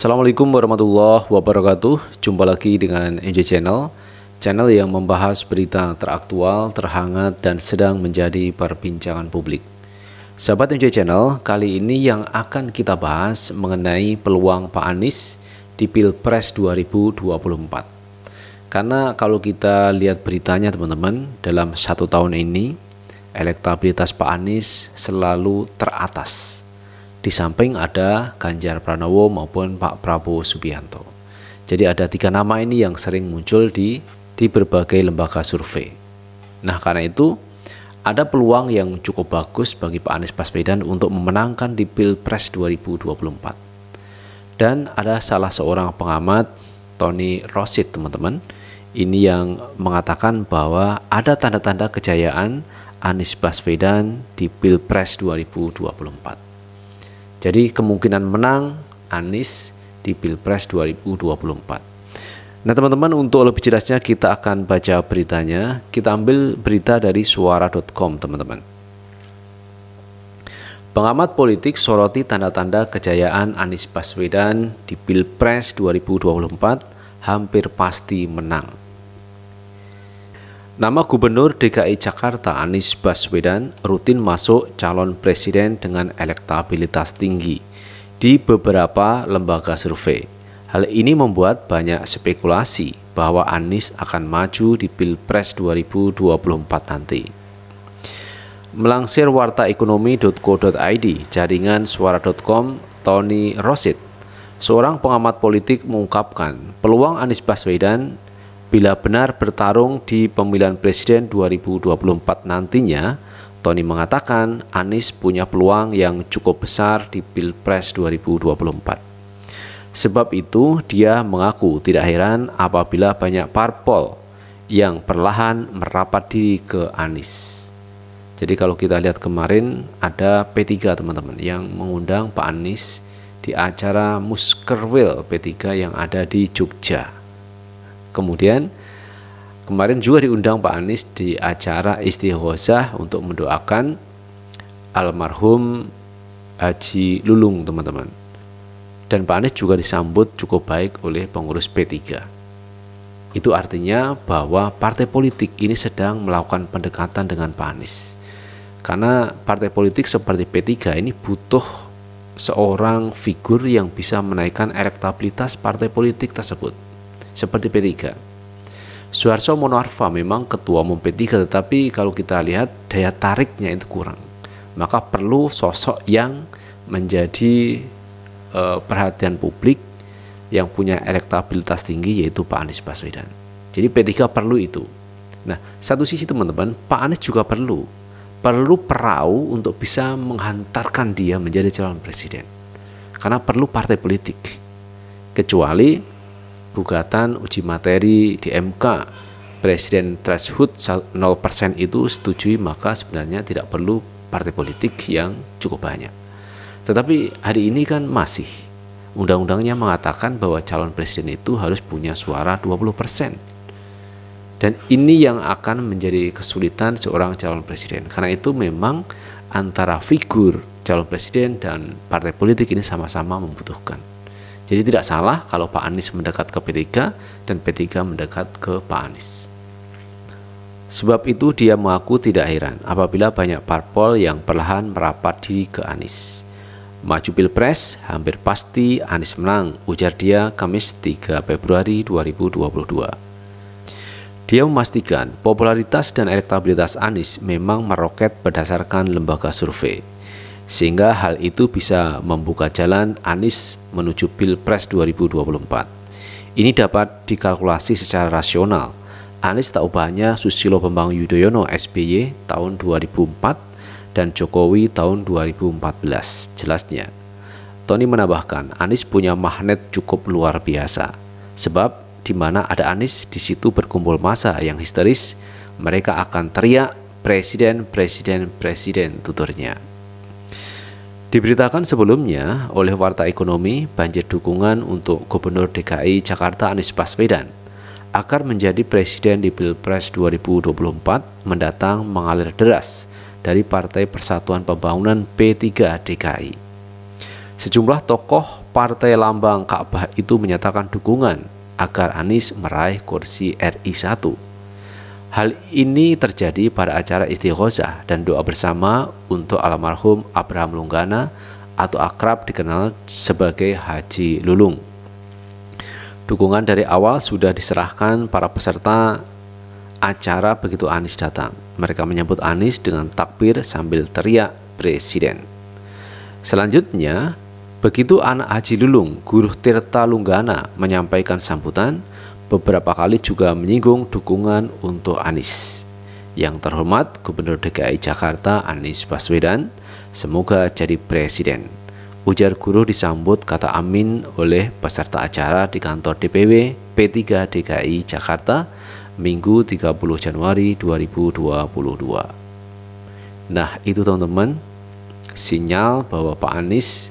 Assalamualaikum warahmatullahi wabarakatuh. Jumpa lagi dengan NJ Channel, channel yang membahas berita teraktual, terhangat, dan sedang menjadi perbincangan publik. Sahabat NJ Channel, kali ini yang akan kita bahas mengenai peluang Pak Anies di Pilpres 2024. Karena kalau kita lihat beritanya teman-teman, dalam satu tahun ini elektabilitas Pak Anies selalu teratas. Di samping ada Ganjar Pranowo maupun Pak Prabowo Subianto. Jadi ada tiga nama ini yang sering muncul di berbagai lembaga survei. Nah karena itu ada peluang yang cukup bagus bagi Pak Anies Baswedan untuk memenangkan di Pilpres 2024. Dan ada salah seorang pengamat, Tony Rosyid teman-teman, ini yang mengatakan bahwa ada tanda-tanda kejayaan Anies Baswedan di Pilpres 2024. Jadi kemungkinan menang Anies di Pilpres 2024. Nah teman-teman, untuk lebih jelasnya kita akan baca beritanya. Kita ambil berita dari suara.com teman-teman. Pengamat politik soroti tanda-tanda kejayaan Anies Baswedan di Pilpres 2024 hampir pasti menang. Nama Gubernur DKI Jakarta Anies Baswedan rutin masuk calon presiden dengan elektabilitas tinggi di beberapa lembaga survei. Hal ini membuat banyak spekulasi bahwa Anies akan maju di Pilpres 2024 nanti. Melansir warta ekonomi.co.id, jaringan suara.com, Tony Rosyid, seorang pengamat politik, mengungkapkan peluang Anies Baswedan bila benar bertarung di pemilihan presiden 2024 nantinya. Tony mengatakan Anies punya peluang yang cukup besar di Pilpres 2024. Sebab itu dia mengaku tidak heran apabila banyak parpol yang perlahan merapat diri ke Anies. Jadi kalau kita lihat kemarin ada P3 teman-teman yang mengundang Pak Anies di acara Muskerwil P3 yang ada di Jogja. Kemudian kemarin juga diundang Pak Anies di acara istighosah untuk mendoakan almarhum Haji Lulung teman-teman. Dan Pak Anies juga disambut cukup baik oleh pengurus P3. Itu artinya bahwa partai politik ini sedang melakukan pendekatan dengan Pak Anies. Karena partai politik seperti P3 ini butuh seorang figur yang bisa menaikkan elektabilitas partai politik tersebut. Seperti P3, Suharso Mono Arfa memang ketua umum P3, tetapi kalau kita lihat daya tariknya itu kurang. Maka perlu sosok yang menjadi perhatian publik yang punya elektabilitas tinggi, yaitu Pak Anies Baswedan. Jadi P3 perlu itu. Nah satu sisi teman-teman, Pak Anies juga perlu perahu untuk bisa menghantarkan dia menjadi calon presiden. Karena perlu partai politik. Kecuali gugatan uji materi di MK, presiden threshold 0% itu setujui, maka sebenarnya tidak perlu partai politik yang cukup banyak. Tetapi hari ini kan masih undang-undangnya mengatakan bahwa calon presiden itu harus punya suara 20%. Dan ini yang akan menjadi kesulitan seorang calon presiden. Karena itu memang antara figur calon presiden dan partai politik ini sama-sama membutuhkan. Jadi tidak salah kalau Pak Anies mendekat ke P3 dan P3 mendekat ke Pak Anies. Sebab itu dia mengaku tidak heran apabila banyak parpol yang perlahan merapat diri ke Anies. Maju Pilpres hampir pasti Anies menang, ujar dia Kamis 3 Februari 2022. Dia memastikan popularitas dan elektabilitas Anies memang meroket berdasarkan lembaga survei. Sehingga hal itu bisa membuka jalan Anies menuju Pilpres 2024. Ini dapat dikalkulasi secara rasional. Anies tak ubahnya Susilo Bambang Yudhoyono SBY tahun 2004 dan Jokowi tahun 2014, jelasnya. Tony menambahkan Anies punya magnet cukup luar biasa. Sebab di mana ada Anies, di situ berkumpul massa yang histeris. Mereka akan teriak presiden, presiden, presiden, tuturnya. Diberitakan sebelumnya oleh Warta Ekonomi, banjir dukungan untuk Gubernur DKI Jakarta Anies Baswedan agar menjadi presiden di Pilpres 2024 mendatang mengalir deras dari Partai Persatuan Pembangunan P3 DKI. Sejumlah tokoh Partai Lambang Ka'bah itu menyatakan dukungan agar Anies meraih kursi RI1. Hal ini terjadi pada acara istighosah dan doa bersama untuk almarhum Abraham Lunggana atau akrab dikenal sebagai Haji Lulung. Dukungan dari awal sudah diserahkan para peserta acara begitu Anies datang. Mereka menyambut Anies dengan takbir sambil teriak presiden. Selanjutnya, begitu anak Haji Lulung, Guru Tirta Lunggana menyampaikan sambutan, beberapa kali juga menyinggung dukungan untuk Anies. Yang terhormat Gubernur DKI Jakarta Anies Baswedan, semoga jadi presiden, ujar guru disambut kata amin oleh peserta acara di kantor DPW P3 DKI Jakarta Minggu 30 Januari 2022. Nah, itu teman-teman, sinyal bahwa Pak Anies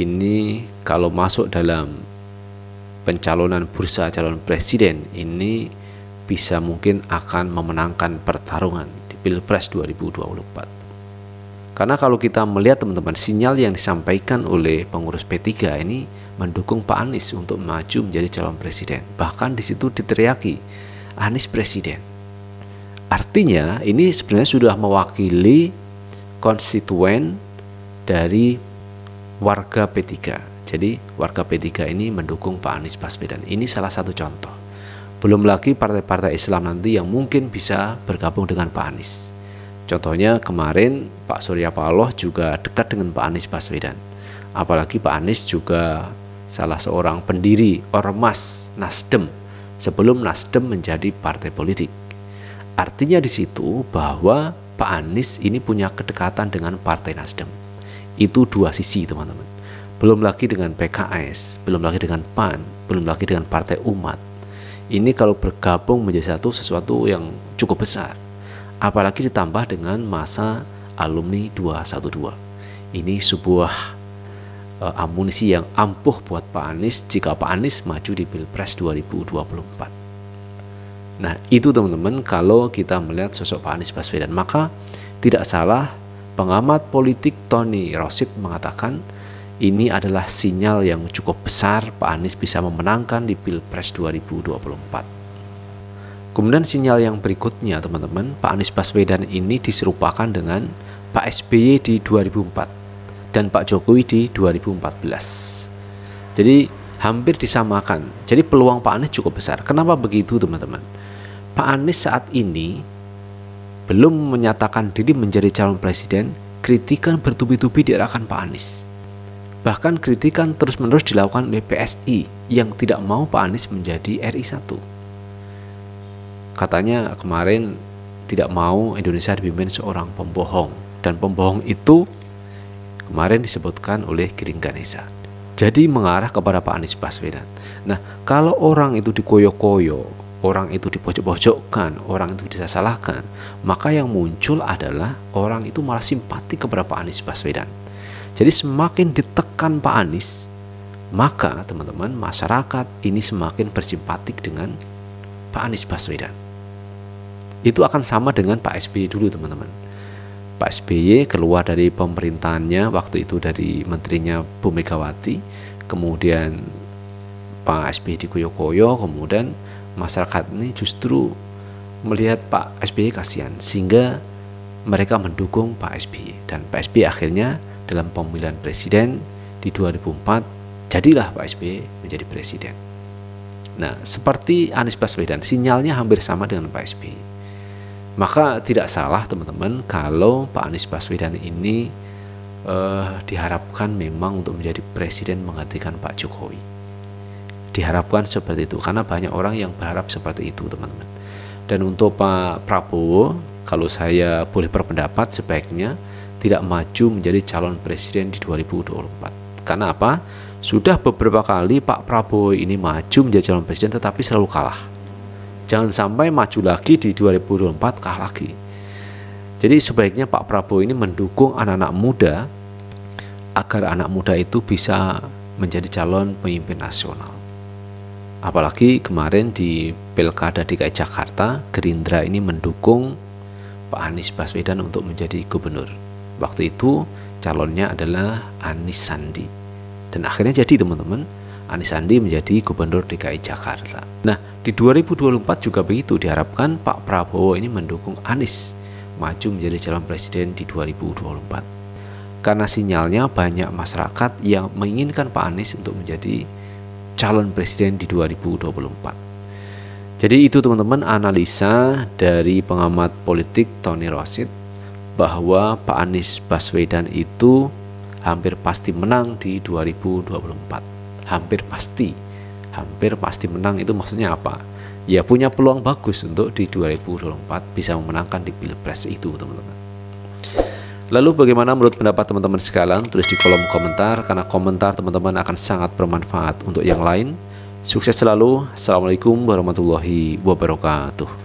ini kalau masuk dalam pencalonan bursa calon presiden ini bisa mungkin akan memenangkan pertarungan di Pilpres 2024. Karena kalau kita melihat teman-teman, sinyal yang disampaikan oleh pengurus P3 ini mendukung Pak Anies untuk maju menjadi calon presiden. Bahkan di situ diteriaki Anies presiden. Artinya ini sebenarnya sudah mewakili konstituen dari warga P3. Jadi warga P3 ini mendukung Pak Anies Baswedan. Ini salah satu contoh. Belum lagi partai-partai Islam nanti yang mungkin bisa bergabung dengan Pak Anies. Contohnya kemarin Pak Surya Paloh juga dekat dengan Pak Anies Baswedan. Apalagi Pak Anies juga salah seorang pendiri ormas Nasdem sebelum Nasdem menjadi partai politik. Artinya di situ bahwa Pak Anies ini punya kedekatan dengan partai Nasdem. Itu dua sisi teman-teman. Belum lagi dengan PKS, belum lagi dengan PAN, belum lagi dengan Partai Umat. Ini kalau bergabung menjadi satu, sesuatu yang cukup besar. Apalagi ditambah dengan masa alumni 212. Ini sebuah amunisi yang ampuh buat Pak Anies jika Pak Anies maju di Pilpres 2024. Nah, itu teman-teman kalau kita melihat sosok Pak Anies Baswedan, maka tidak salah pengamat politik Tony Rosyid mengatakan ini adalah sinyal yang cukup besar Pak Anies bisa memenangkan di Pilpres 2024. Kemudian sinyal yang berikutnya teman-teman, Pak Anies Baswedan ini diserupakan dengan Pak SBY di 2004 dan Pak Jokowi di 2014. Jadi hampir disamakan. Jadi peluang Pak Anies cukup besar. Kenapa begitu teman-teman? Pak Anies saat ini belum menyatakan diri menjadi calon presiden, kritikan bertubi-tubi diarahkan Pak Anies. Bahkan kritikan terus-menerus dilakukan oleh PSI yang tidak mau Pak Anies menjadi RI1. Katanya kemarin tidak mau Indonesia dipimpin seorang pembohong, dan pembohong itu kemarin disebutkan oleh Kiring Ganesa. Jadi mengarah kepada Pak Anies Baswedan. Nah, kalau orang itu dikoyok-koyok, orang itu dipojok-pojokkan, orang itu disalahkan, maka yang muncul adalah orang itu malah simpati kepada Pak Anies Baswedan. Jadi semakin ditekan Pak Anies, maka teman-teman masyarakat ini semakin bersimpatik dengan Pak Anies Baswedan. Itu akan sama dengan Pak SBY dulu teman-teman. Pak SBY keluar dari pemerintahannya waktu itu dari menterinya Bu Megawati, kemudian Pak SBY dikoyok-koyok, kemudian masyarakat ini justru melihat Pak SBY kasihan sehingga mereka mendukung Pak SBY, dan Pak SBY akhirnya dalam pemilihan presiden di 2004 jadilah Pak SBY menjadi presiden. Nah, seperti Anies Baswedan, sinyalnya hampir sama dengan Pak SBY. Maka tidak salah teman-teman kalau Pak Anies Baswedan ini diharapkan memang untuk menjadi presiden menggantikan Pak Jokowi. Diharapkan seperti itu karena banyak orang yang berharap seperti itu teman-teman. Dan untuk Pak Prabowo, kalau saya boleh berpendapat sebaiknya tidak maju menjadi calon presiden di 2024. Karena apa? Sudah beberapa kali Pak Prabowo ini maju menjadi calon presiden tetapi selalu kalah. Jangan sampai maju lagi di 2024 kalah lagi. Jadi sebaiknya Pak Prabowo ini mendukung anak-anak muda agar anak muda itu bisa menjadi calon pemimpin nasional. Apalagi kemarin di Pilkada DKI Jakarta, Gerindra ini mendukung Pak Anies Baswedan untuk menjadi gubernur. Waktu itu calonnya adalah Anies Sandi. Dan akhirnya jadi teman-teman, Anies Sandi menjadi Gubernur DKI Jakarta. Nah, di 2024 juga begitu, diharapkan Pak Prabowo ini mendukung Anies maju menjadi calon presiden di 2024. Karena sinyalnya banyak masyarakat yang menginginkan Pak Anies untuk menjadi calon presiden di 2024. Jadi itu teman-teman analisa dari pengamat politik Tony Rosyid bahwa Pak Anies Baswedan itu hampir pasti menang di 2024. Hampir pasti menang itu maksudnya apa? Ya punya peluang bagus untuk di 2024 bisa memenangkan di Pilpres itu teman-teman. Lalu bagaimana menurut pendapat teman-teman sekalian? Tulis di kolom komentar, karena komentar teman-teman akan sangat bermanfaat untuk yang lain. Sukses selalu. Assalamualaikum warahmatullahi wabarakatuh.